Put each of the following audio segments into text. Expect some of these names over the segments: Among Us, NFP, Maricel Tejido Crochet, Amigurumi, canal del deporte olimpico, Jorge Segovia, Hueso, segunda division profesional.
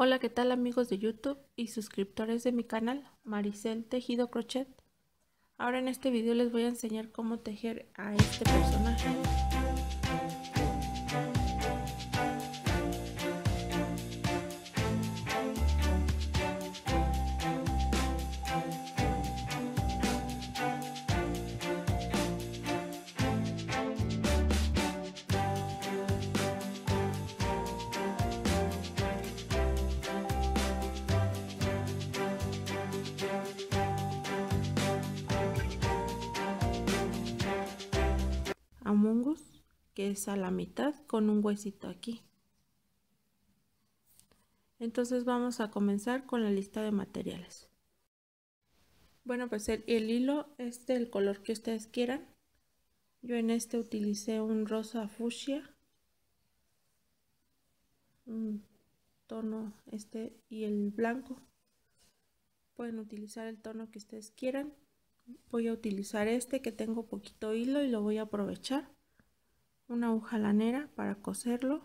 Hola, ¿qué tal amigos de YouTube y suscriptores de mi canal Maricel Tejido Crochet? Ahora en este video les voy a enseñar cómo tejer a este personaje. Among Us, que es a la mitad con un huesito aquí. Entonces vamos a comenzar con la lista de materiales. Bueno, pues el hilo es del color que ustedes quieran. Yo en este utilicé un rosa fucsia, un tono y el blanco. Pueden utilizar el tono que ustedes quieran. Voy a utilizar que tengo poquito hilo y lo voy a aprovechar. Una aguja lanera para coserlo,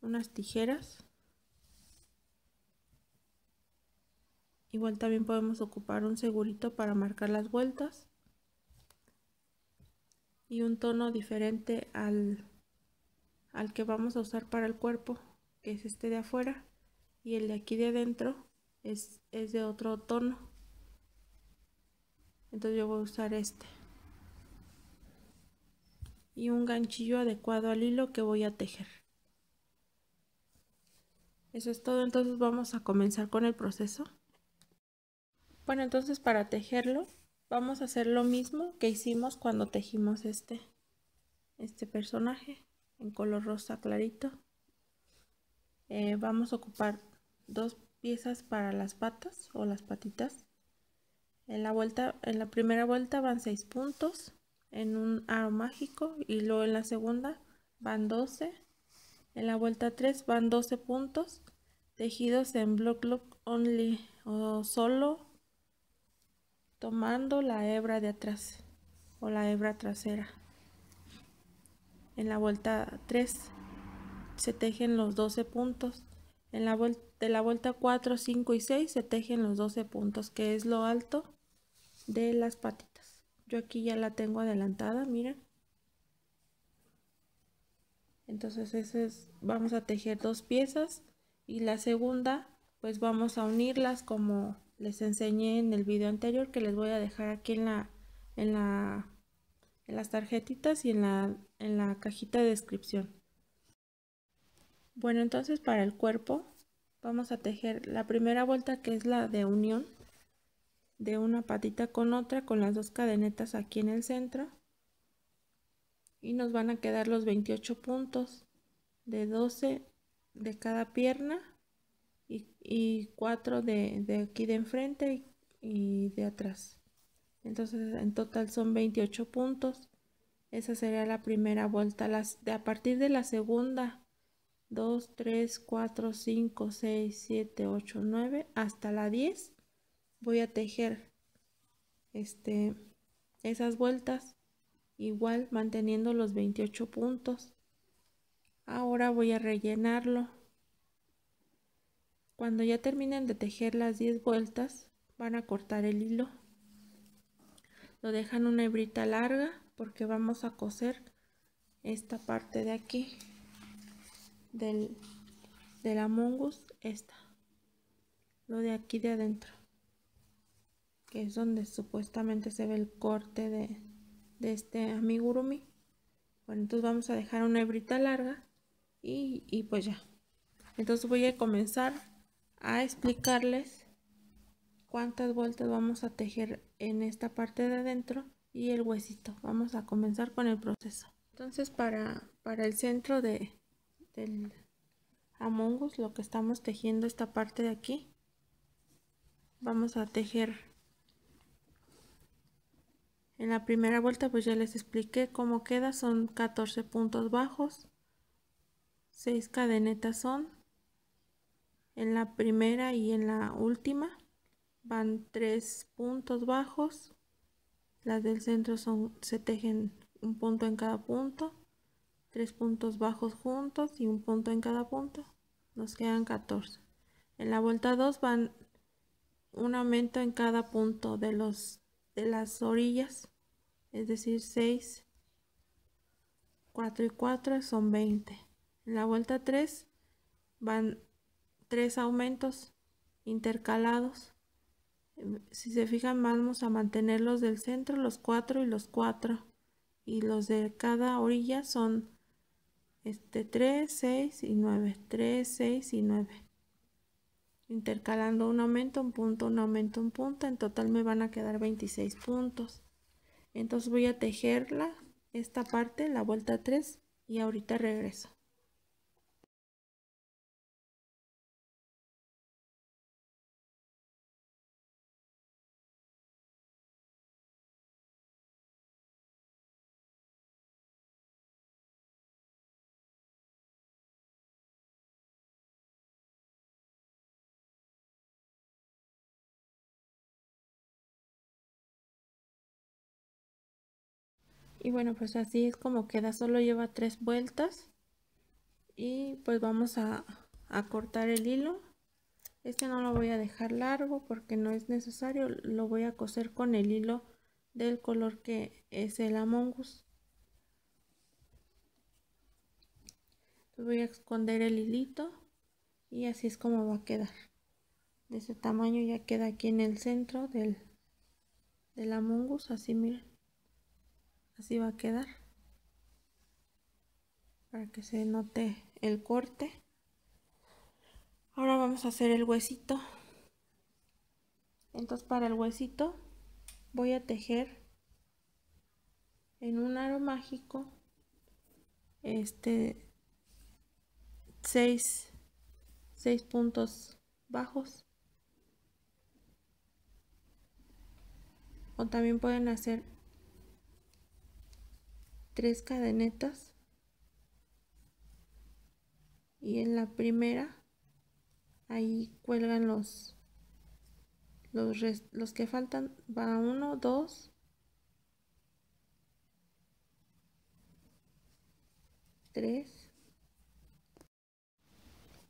unas tijeras. Igual también podemos ocupar un segurito para marcar las vueltas y un tono diferente al que vamos a usar para el cuerpo, que es de afuera, y el de aquí de adentro es de otro tono. Entonces yo voy a usar y un ganchillo adecuado al hilo que voy a tejer. Eso es todo, entonces vamos a comenzar con el proceso. Bueno, entonces para tejerlo vamos a hacer lo mismo que hicimos cuando tejimos este personaje en color rosa clarito. Vamos a ocupar dos piezas para las patas o las patitas. En la primera vuelta van 6 puntos en un aro mágico y luego en la segunda van 12. En la vuelta 3 van 12 puntos tejidos en block loop only o solo, tomando la hebra de atrás o la hebra trasera. En la vuelta 3 se tejen los 12 puntos. De la vuelta 4, 5 y 6 se tejen los 12 puntos, que es lo alto de las patitas. Yo aquí ya la tengo adelantada, miren. Entonces vamos a tejer dos piezas y la segunda pues vamos a unirlas como les enseñé en el video anterior, que les voy a dejar aquí en las tarjetitas y en la cajita de descripción. Bueno, entonces para el cuerpo vamos a tejer la primera vuelta, que es la de unión de una patita con otra, con las dos cadenetas aquí en el centro, y nos van a quedar los 28 puntos de 12 de cada pierna y 4 de aquí de enfrente y de atrás. Entonces en total son 28 puntos. Esa sería la primera vuelta. A partir de la segunda 2, 3, 4, 5, 6, 7, 8, 9, hasta la 10 voy a tejer esas vueltas, igual manteniendo los 28 puntos. Ahora voy a rellenarlo. Cuando ya terminen de tejer las 10 vueltas van a cortar el hilo. Lo dejan una hebrita larga porque vamos a coser esta parte de aquí del Among Us, lo de aquí de adentro, que es donde supuestamente se ve el corte de este amigurumi. Bueno, entonces vamos a dejar una hebrita larga y pues ya. Entonces voy a comenzar a explicarles cuántas vueltas vamos a tejer en esta parte de adentro y el huesito. Vamos a comenzar con el proceso. Entonces para el centro del Among Us, lo que estamos tejiendo, esta parte de aquí, vamos a tejer en la primera vuelta. Pues ya les expliqué cómo queda, son 14 puntos bajos, 6 cadenetas son en la primera, y en la última van 3 puntos bajos. Las del centro se tejen un punto en cada punto, 3 puntos bajos juntos y un punto en cada punto. nos quedan 14. En la vuelta 2 van un aumento en cada punto de las orillas, es decir, 6, 4 y 4 son 20. En la vuelta 3 van 3 aumentos intercalados. Si se fijan, vamos a mantener los del centro, los 4 y los 4, y los de cada orilla son 3, 6 y 9, 3, 6 y 9, intercalando un aumento, un punto, un aumento, un punto. En total me van a quedar 26 puntos. Entonces voy a tejerla esta parte, la vuelta 3, y ahorita regreso. Y bueno, pues así es como queda, solo lleva 3 vueltas. Y pues vamos a cortar el hilo. Este no lo voy a dejar largo porque no es necesario, lo voy a coser con el hilo del color que es el Among Us. Voy a esconder el hilito y así es como va a quedar. De ese tamaño ya queda aquí en el centro del Among Us, así miren. Así va a quedar para que se note el corte. Ahora vamos a hacer el huesito. Entonces para el huesito voy a tejer en un aro mágico 6 puntos bajos, o también pueden hacer 3 cadenetas, y en la primera ahí cuelgan los que faltan. Va 1, 2 3.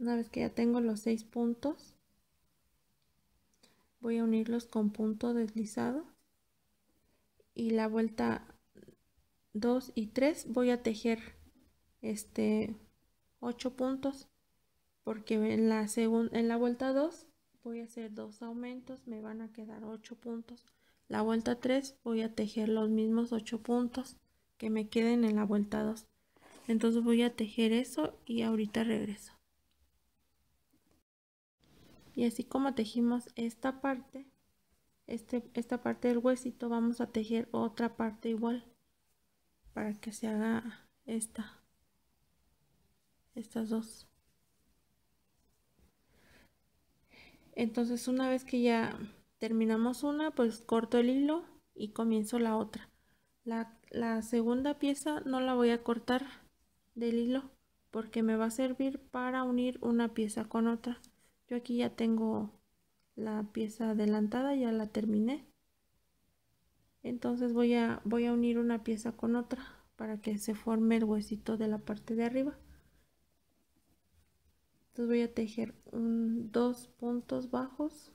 Una vez que ya tengo los 6 puntos, voy a unirlos con punto deslizado, y la vuelta 2 y 3 voy a tejer 8 puntos, porque en la vuelta 2 voy a hacer 2 aumentos, me van a quedar 8 puntos. La vuelta 3 voy a tejer los mismos 8 puntos que me queden en la vuelta 2. Entonces voy a tejer eso y ahorita regreso. Y así como tejimos esta parte, esta parte del huesito, vamos a tejer otra parte igual, para que se haga estas dos. Entonces una vez que ya terminamos una, pues corto el hilo y comienzo la otra. La segunda pieza no la voy a cortar del hilo porque me va a servir para unir una pieza con otra. Yo aquí ya tengo la pieza adelantada, ya la terminé. Entonces voy a unir una pieza con otra para que se forme el huesito de la parte de arriba. Entonces voy a tejer 2 puntos bajos.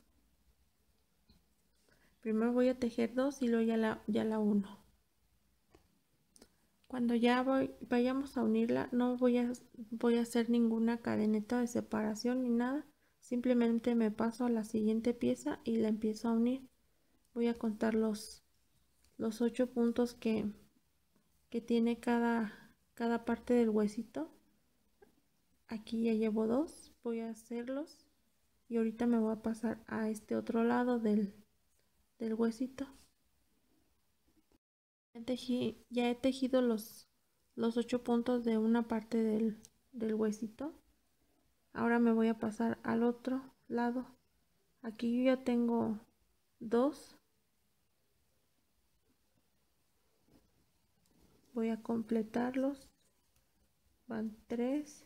Primero voy a tejer 2 y luego ya la uno. Cuando ya vayamos a unirla, no voy a hacer ninguna cadeneta de separación ni nada. Simplemente me paso a la siguiente pieza y la empiezo a unir. Voy a contar los 8 puntos que tiene cada parte del huesito. Aquí ya llevo 2, voy a hacerlos y ahorita me voy a pasar a este otro lado del huesito. Ya he tejido los 8 puntos de una parte del huesito. Ahora me voy a pasar al otro lado. Aquí yo ya tengo 2. Voy a completarlos, van 3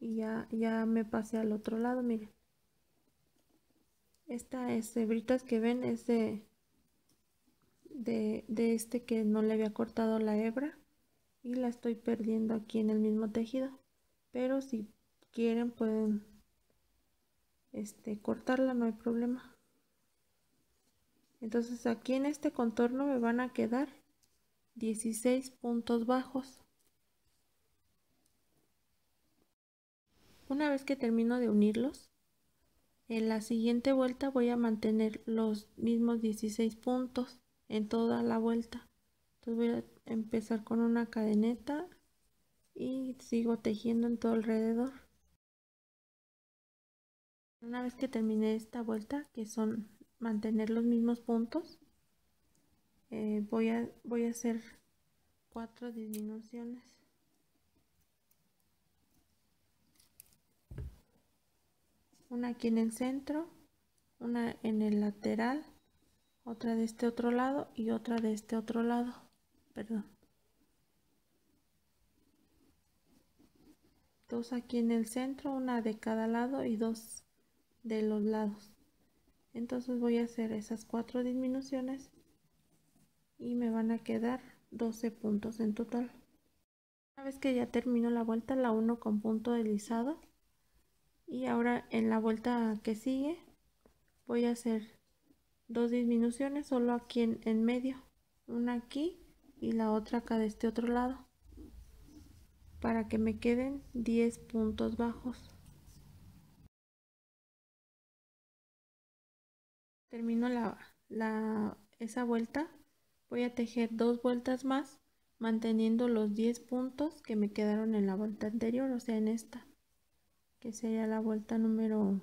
y ya me pasé al otro lado. Miren, estas hebritas que ven es de que no le había cortado la hebra y la estoy perdiendo aquí en el mismo tejido. pero si quieren pueden cortarla, no hay problema. Entonces aquí en este contorno me van a quedar 16 puntos bajos. Una vez que termino de unirlos, en la siguiente vuelta voy a mantener los mismos 16 puntos en toda la vuelta. Entonces voy a empezar con una cadeneta y sigo tejiendo en todo alrededor. Una vez que terminé esta vuelta, que son mantener los mismos puntos, voy a hacer 4 disminuciones. Una aquí en el centro, una en el lateral, otra de este otro lado y otra de este otro lado, perdón. 2 aquí en el centro, una de cada lado y 2 de los lados. Entonces voy a hacer esas 4 disminuciones y me van a quedar 12 puntos en total. Una vez que ya termino la vuelta, la uno con punto deslizado. Y ahora en la vuelta que sigue voy a hacer 2 disminuciones solo aquí en medio, una aquí y la otra acá de este otro lado, para que me queden 10 puntos bajos. Termino esa vuelta, voy a tejer 2 vueltas más manteniendo los 10 puntos que me quedaron en la vuelta anterior, o sea en esta, que sería la vuelta número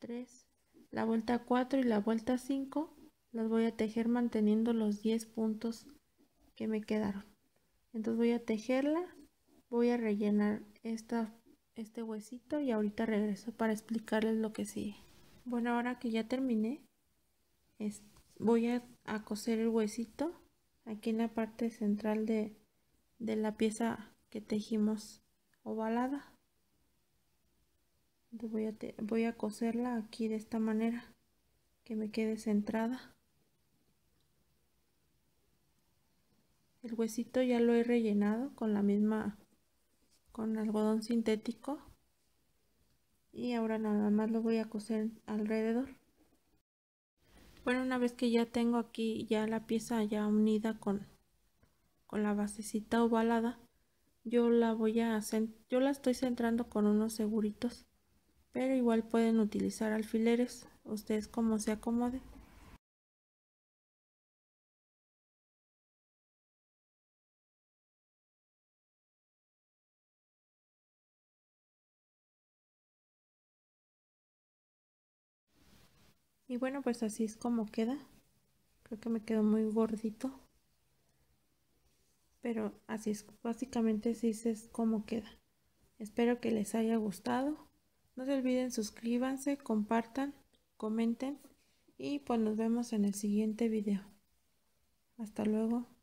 3, la vuelta 4 y la vuelta 5, las voy a tejer manteniendo los 10 puntos que me quedaron. Entonces voy a tejerla, voy a rellenar este huesito y ahorita regreso para explicarles lo que sigue. Bueno, ahora que ya terminé, voy a coser el huesito aquí en la parte central de la pieza que tejimos ovalada. Voy a coserla aquí de esta manera, que me quede centrada. El huesito ya lo he rellenado con algodón sintético. Y ahora nada más lo voy a coser alrededor. Bueno, una vez que ya tengo aquí ya la pieza ya unida con la basecita ovalada, yo la estoy centrando con unos seguritos, pero igual pueden utilizar alfileres, ustedes como se acomoden. Y bueno, pues así es como queda. Creo que me quedó muy gordito, pero así es, básicamente así es como queda. Espero que les haya gustado. No se olviden, suscríbanse, compartan, comenten y pues nos vemos en el siguiente video. Hasta luego.